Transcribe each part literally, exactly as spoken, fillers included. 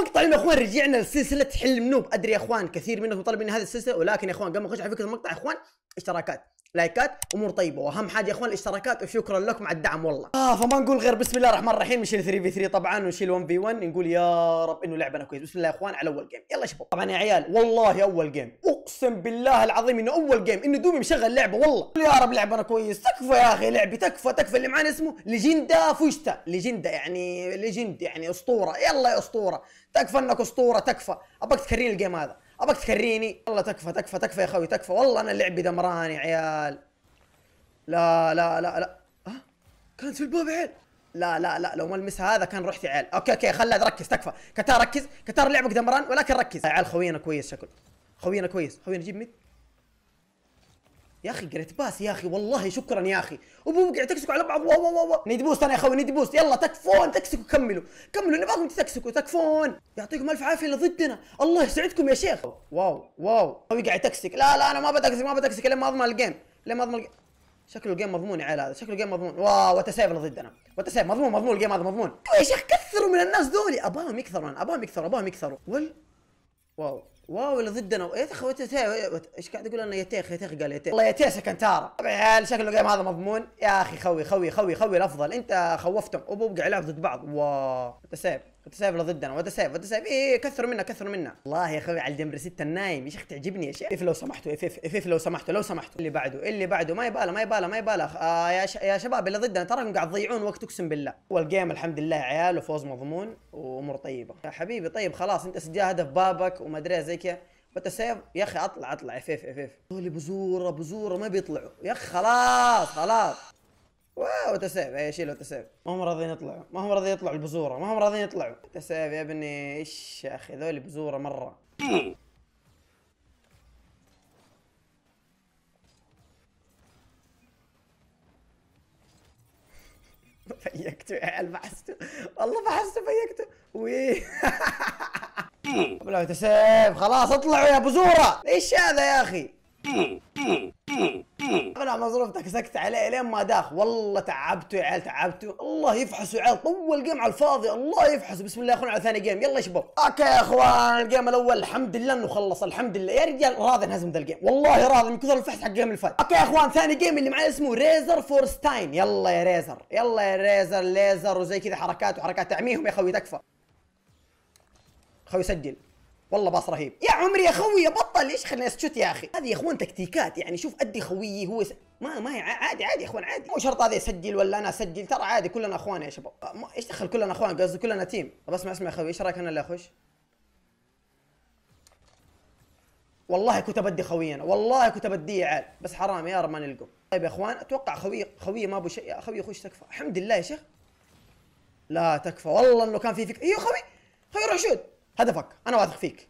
مقطع يا اخوان رجعنا لسلسله حل منوب. ادري يا اخوان كثير منكم طلب مني هذه السلسله، ولكن يا اخوان قبل ما نخش على فكره المقطع يا اخوان اشتراكات لايكات امور طيبه، واهم حاجه يا اخوان الاشتراكات، وشكرا لكم على الدعم والله. اه فما نقول غير بسم الله الرحمن الرحيم. نشيل ثلاثة في ثلاثة طبعا ونشيل واحد في واحد، نقول يا رب انه لعبنا كويس. بسم الله يا اخوان على اول جيم، يلا شباب. طبعا يا عيال والله اول جيم، اقسم بالله العظيم انه اول جيم انه دومي مشغل لعبه والله. يا رب لعبنا كويس. تكفى يا اخي لعبي، تكفى تكفى. اللي معانا اسمه ليجندا فوجتا، ليجندا يعني ليجند يعني اسطوره. يلا يا اسطوره، تكفى انك اسطوره، تكفى. ابغاك تكررين الجيم هذا، ابغاك تكريني والله. تكفى تكفى تكفى يا خوي تكفى. والله انا لعبي دمران يا عيال. لا لا لا لا ها أه؟ كانت في الباب عيال. لا لا لا لو ما المسها هذا كان رحت يا عيال. اوكي اوكي خلها ركز، تكفى كتار، ركز كتار، لعبك دمران ولكن ركز يا عيال. خوينا كويس، شكله خوينا كويس. خوينا جيب ميد يا اخي، قريت باس يا اخي والله. شكرا يا اخي. ابوك قاعد تكسكوا على بعض. واو واو واو نيد بوست انا يا اخوي، نيد بوست. يلا تكفون تكسكوا، كملوا كملوا، نبغاكم تكسكوا تكفون. يعطيكم الف عافيه اللي ضدنا، الله يسعدكم يا شيخ. واو واو اخوي قاعد تكسك. لا لا انا ما بتكسك ما بتكسك لين ما اضمن الجيم، لين ما اضمن الجيم. شكله الجيم مضمون يا عيال، هذا شكله الجيم مضمون. واو وتسايف اللي ضدنا، وتسايف مضمون مضمون الجيم هذا مضمون يا شيخ. كثروا من الناس ذولي، اباهم يكثروا انا، اباهم يكثروا اباهم يكثروا. وال واو واو اللي ضدنا يا اخوي. ايش قاعد يقول؟ انا يتيخ يتيخ قال يتيخ والله يتيخ كنتارا. طبعا يا عيال شكله الجيم هذا مضمون يا اخي. خوي خوي خوي خوي الافضل، انت خوفتهم. ابو بقى يلعب ضد بعض. واو وتسايف وتسايف اللي ضدنا، وتسايف وتسايف. ايه كثروا منا كثروا منا والله يا اخوي. على الجمر ستة النايم يا شيخ تعجبني يا شيخ. اف لو سمحتوا اف اف اف لو سمحتوا لو سمحتوا. اللي بعده اللي بعده ما يباله ما يباله ما يباله. آه يا ش... يا شباب اللي ضدنا تراكم قاعد تضيعون وقت اقسم بالله. اول جيم الحمد لله يا عيال، وفوز مضمون وامور طيبه يا حبيبي. طيب خلاص انت سجل هدف بابك وما ادري زي كذا. وتسايف يا اخي اطلع اطلع عفيف عفيف. هذول بزوره بزوره ما بيطلعوا يا اخي. خلاص خلاص واو تسايف. اي شيلوا تسايف، ما هم راضيين يطلعوا، ما هم راضيين يطلعوا البزوره، ما هم راضيين يطلعوا. تسايف يا ابني ايش يا اخي هذول بزوره مره. فيكتوا يا عيال، بحسته والله بحسته فيكتوا. وي لا تسيب خلاص اطلعوا يا بزوره. ايش هذا يا اخي؟ لا مظروف تكسكت عليه لين ما داخ والله. تعبتوا يا عيال تعبتوا، الله يفحسوا يا عيال. طول جيم على الفاضي، الله يفحسوا. بسم الله اخوان على ثاني جيم، يلا يا شباب. اوكي يا اخوان الجيم الاول الحمد لله انه خلص، الحمد لله يا رجال. راضي انهزم ذا الجيم والله، راضي من كثر الفحص حق الجيم اللي فات. اوكي يا اخوان ثاني جيم اللي معي اسمه ريزر فورستاين. يلا يا ريزر يلا يا ريزر ليزر وزي كذا حركات وحركات. تعميهم يا خوي تكفى. خوي سجل والله باص رهيب يا عمري يا خوي. بطل ايش خليني اسكت يا اخي. هذه يا اخوان تكتيكات يعني. شوف ادي خويي هو س... ما ما عادي عادي يا اخوان عادي، مو شرط هذا يسجل ولا انا اسجل، ترى عادي كلنا اخوان يا شباب. ما... ايش دخل كلنا اخوان، قصدي كلنا تيم. طب اسمع اسمع يا خوي، ايش رايك انا اللي اخش؟ والله كنت بدي خوي انا، والله كنت بدي يا عيال، بس حرام يا رب ما نلقوا. طيب يا اخوان اتوقع خوي خوي ما ابو شيء. يا خوي خش تكفى الحمد لله يا شيخ. لا تكفى والله انه كان في فكره. ايوه خوي خوي روح شوت هدفك، انا واثق فيك.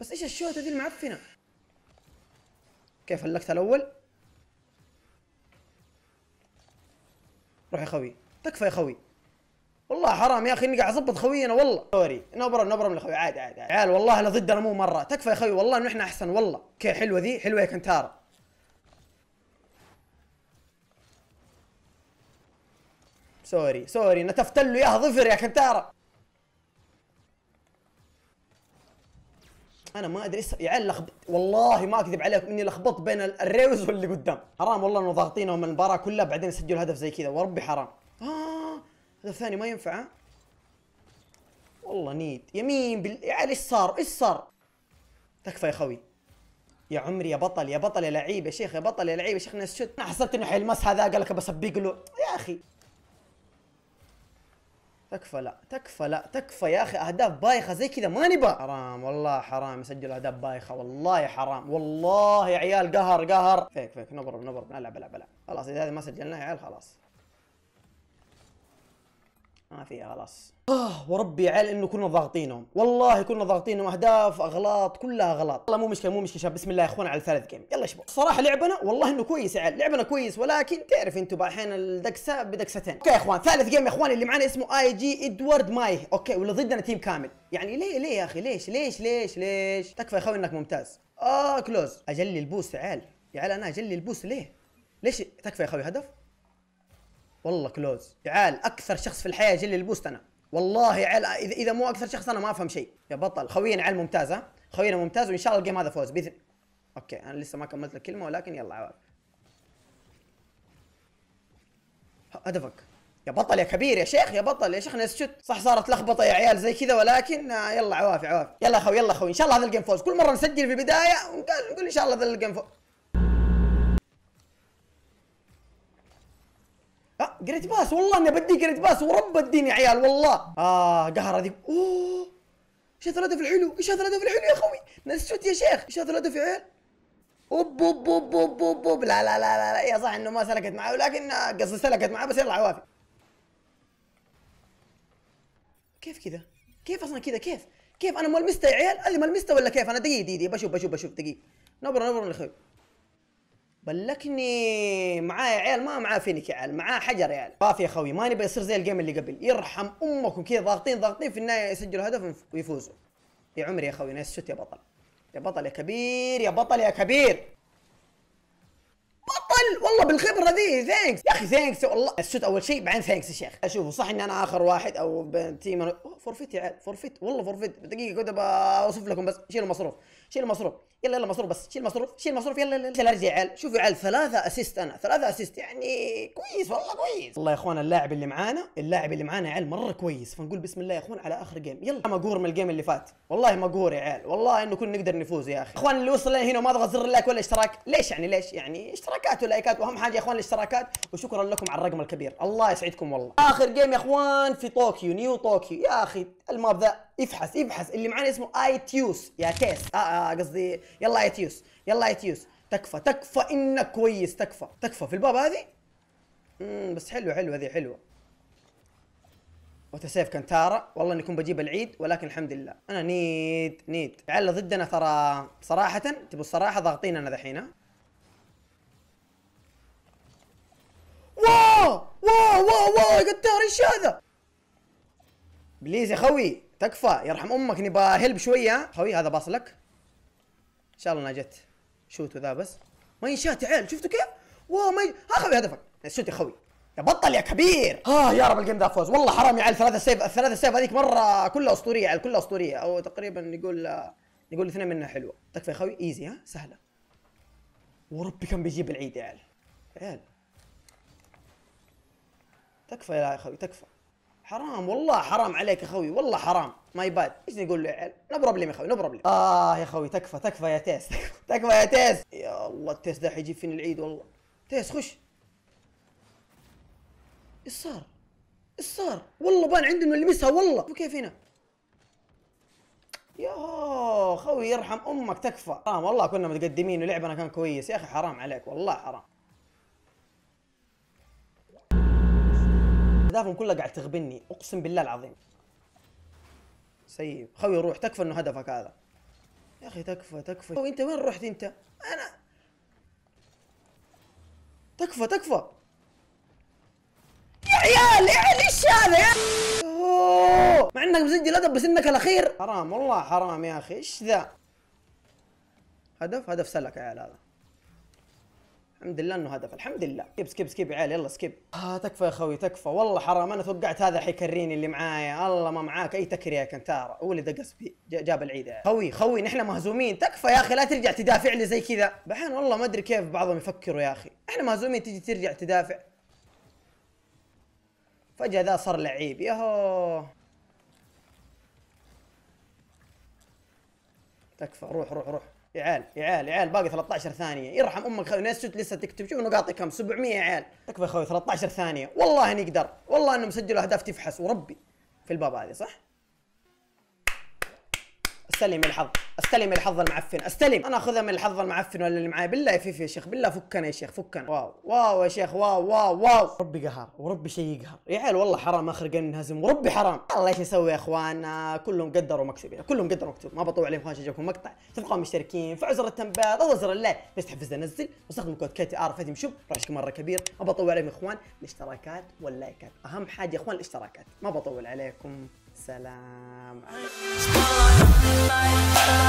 بس ايش الشوطه ذي المعفنه؟ كيف هلكتها الاول؟ روح يا خوي تكفى يا خوي. والله حرام يا اخي اني قاعد اظبط خوي انا والله. سوري نبرم نبرم لخوي عادي عادي عادي عيال. والله لا ضدنا مو مره، تكفى يا خوي والله انه احنا احسن والله. اوكي حلوه ذي حلوه يا كنتارا. سوري سوري نتفت له اياها ظفر يا كنتارا. انا ما ادري ايش يا عيال لخبط، والله ما اكذب عليكم اني لخبطت بين الريوز واللي قدام. حرام والله انه ضاغطينهم المباراه كلها، بعدين يسجلوا هدف زي كذا وربي حرام. اه هدف ثاني ما ينفع ها؟ والله نيد يمين بال... يا عيال ايش صار ايش صار؟ تكفى يا خوي يا عمري يا بطل يا بطل يا لعيب يا شيخ، يا بطل يا لعيب يا شيخ. ناس شد انا حسبت انه حيلمس هذا، قال لك بسبق له يا اخي. تكفى لا تكفى لا تكفى يا اخي. اهداف بايخه زي كذا ما نبى. حرام والله حرام يسجل اهداف بايخه والله حرام والله يا عيال. قهر قهر فيك فيك نبرم نبرم. العب العب العب خلاص. اذا هذه ما سجلناها يا عيال خلاص ما فيها خلاص. اه وربي يا عيال انه كنا ضاغطينهم والله كنا ضاغطينهم. اهداف اغلاط كلها اغلاط والله. مو مشكله مو مشكله شباب. بسم الله يا اخوان على ثالث جيم، يلا شباب. الصراحه لعبنا والله انه كويس يا عيال، لعبنا كويس، ولكن تعرف انتم احيانا الدكسه بدكستين. اوكي يا اخوان ثالث جيم يا اخوان اللي معنا اسمه اي جي ادوارد ماي. اوكي واللي ضدنا تيم كامل. يعني ليه ليه يا اخي ليش ليش ليش ليش؟ تكفى يا اخوي انك ممتاز. اه كلوز اجلي البوس يا عيال يا عيال. انا اجلي البوس ليه؟ ليش؟ تكفى يا اخوي هدف والله كلوز. تعال اكثر شخص في الحياه يجلي البوست انا والله عل... اذا مو اكثر شخص انا ما افهم شيء يا بطل. خوينا عل ممتازه، خوينا ممتاز، وان شاء الله الجيم هذا فوز باذن. اوكي انا لسه ما كملت لك كلمه، ولكن يلا عوار. هدفك يا بطل يا كبير يا شيخ، يا بطل يا شيخ نسشت. صح صارت لخبطه يا عيال زي كذا، ولكن يلا عوافي عوافي. يلا خوي يلا خوي ان شاء الله هذا الجيم فوز. كل مره نسجل في البدايه ونقول ان شاء الله هذا الجيم فوز. اه قريت باس، والله اني بدي قريت باس ورب الدين يا عيال والله. اه قهر هذيك. اوه ايش هذا الهدف الحلو، ايش هذا الهدف الحلو يا خوي، نسشت يا شيخ، ايش هذا الهدف يا عيال. اوب اوب اوب اوب اوب اوب. لا لا لا لا يا صح انه ما سلكت معاه، ولكن قصدي سلكت معاه، بس يلا عوافي. كيف كذا؟ كيف اصلا كذا؟ كيف؟ كيف انا ما لمسته يا عيال؟ هذه ما لمسته ولا كيف؟ انا دقيقة دقيقة بشوف بشوف بشوف دقيقة. نبرة نبرة يا خوي. بلكني معاه يا عيال، ما معاه فينك يا عيال، معاه حجر يا عيال. طاف يا خوي، ما نبي يصير زي الجيم اللي قبل، يرحم امكم كذا ضاغطين ضاغطين، في النهاية يسجلوا هدف ويفوزوا. يا عمري يا خوي نايس شوت يا بطل. يا بطل يا كبير، يا بطل يا كبير. بطل والله بالخبره ذي، ثانكس يا اخي ثانكس والله. الشوت اول شيء بعدين ثانكس يا شيخ. اشوفه صح اني انا اخر واحد او تيم أنا... فورفيت يا عيال فورفيت والله فورفيت. دقيقه كنت بوصف لكم، بس شيلوا مصروف شيلوا مصروف يلا يلا مصروف، بس شيل مصروف شيل مصروف يلا يلا يلا ارجع يا عيال. شوفوا يا عيال ثلاثه اسيست، انا ثلاثه اسيست يعني كويس والله كويس والله يا اخوان. اللاعب اللي معانا اللاعب اللي معانا يا عيال مره كويس، فنقول بسم الله يا اخوان على اخر جيم. يلا مقهور من الجيم اللي فات والله مقهور يا عيال، والله انه كنا نقدر نفوز يا اخي. اخوان اللي وصل لنا هنا وما ضغط زر اللايك ولا اشتراك، ليش يعني ليش يعني اشتراكات ولايكات، واهم حاجه يا اخوان الاشتراكات. وشكرا لكم على الرقم الكبير، الله يسعدكم والله. اخر جيم يا اخوان في طوكيو نيو طوكيو يا اخي. الماب ذا ابحث ابحث، اللي معانا اسمه ايتيوس يا كيس، اه اه قصدي يلا ايتيوس يلا ايتيوس. تكفى تكفى انك كويس، تكفى تكفى في الباب هذه. امم بس حلوه حلوه هذه حلوه. وتسيف كانتارا، والله اني كنت بجيب العيد، ولكن الحمد لله انا نيد نيد عيال ضدنا ترى صراحه. تبوا الصراحه ضاغطين انا ذحين. واو واو واو واو يا كنتار ايش هذا؟ بليز يا خوي تكفى يرحم امك، نبى هلب شويه خوي. هذا باص لك ان شاء الله. انا جت شوتو ذا بس ما ينشات يا عيال، شفتوا كيف؟ واو ما ي... ها خوي هدفك شوت يا خوي. يا بطل يا كبير. اه يا رب الجيم ذا فوز والله حرام يا عيال. ثلاثه سيف الثلاثه سيف هذيك مره كلها اسطوريه يا عيال، كلها اسطوريه، او تقريبا نقول نقول اثنين منها حلوه. تكفى يا خوي ايزي ها سهله. وربي كان بيجيب العيد يا عيال يا عيال. تكفى يا اخوي تكفى، حرام والله حرام عليك يا اخوي والله حرام. ماي باد ايش نقول له يا عيال؟ نو بروبلم يا اخوي نو بروبلم. اه يا اخوي تكفى تكفى يا تيس تكفى يا تيس. يا الله التيس ده حيجيب فيني العيد والله. تيس خش. ايش صار؟ ايش صار؟ والله بان عنده انه لمسها والله. وكيف هنا؟ يا خوي يرحم امك تكفى. حرام والله كنا متقدمين ولعبنا كان كويس يا اخي، حرام عليك والله حرام. اهدافهم كلها قاعد تغبني اقسم بالله العظيم. سيب خوي روح تكفى انه هدفك هذا يا اخي تكفى تكفى. انت وين رحت انت؟ انا تكفى تكفى يا عيال يا عيال ايش هذا يا أوه. مع انك مسجل هدف بس انك الاخير، حرام والله حرام يا اخي ايش ذا؟ هدف هدف سلك يا عيال هذا. الحمد لله انه هدف الحمد لله. سكيب سكيب سكيب يا عيال يلا سكيب. اه تكفى يا خوي تكفى والله حرام. انا توقعت هذا حيكريني اللي معايا. الله ما معاك اي تكري يا كنتارا، هو اللي دقص فيه جاب العيد يا خوي. خوي نحن مهزومين تكفى يا اخي، لا ترجع تدافع لي زي كذا بحين. والله ما ادري كيف بعضهم يفكروا يا اخي، احنا مهزومين تجي ترجع تدافع. فجأة ذا صار لعيب ياهو. تكفى روح روح روح يا عيال يا عيال يا عيال. باقي ثلاثة عشر ثانية يرحم امك خوي. ناس شوت لسه تكتب، شوف نقاطي كم سبعمية يا عيال. تكفى يا خوي ثلاثة عشر ثانية والله نقدر، والله انهم سجلوا اهداف تفحص وربي. في الباب هذه صح؟ استلم الحظ استلم الحظ المعفن استلم. انا اخذها من الحظ المعفن ولا اللي معاي بالله يفيفي يا شيخ بالله. فكنا يا شيخ فكنا. واو واو يا شيخ واو واو واو. ربي قهر وربي شيء يقهر يا عيال والله حرام اخر جيم نهزم وربي حرام. الله ايش نسوي يا اخواننا، كلهم قدروا مكسبي كلهم قدروا مكتوب. ما بطول عليكم، خلينا نشوفكم مقطع. تبقوا مشتركين، فعلوا زر التنبيهات او زر اللايك بس تحفزنا ننزل، واستخدموا كود كي تي ار في هدم شوب راشكم مره كبير. ما بطول عليكم يا اخوان، الاشتراكات واللايكات اهم حاجه يا اخوان الاشتراكات. ما بطول عليكم سلام عليكم.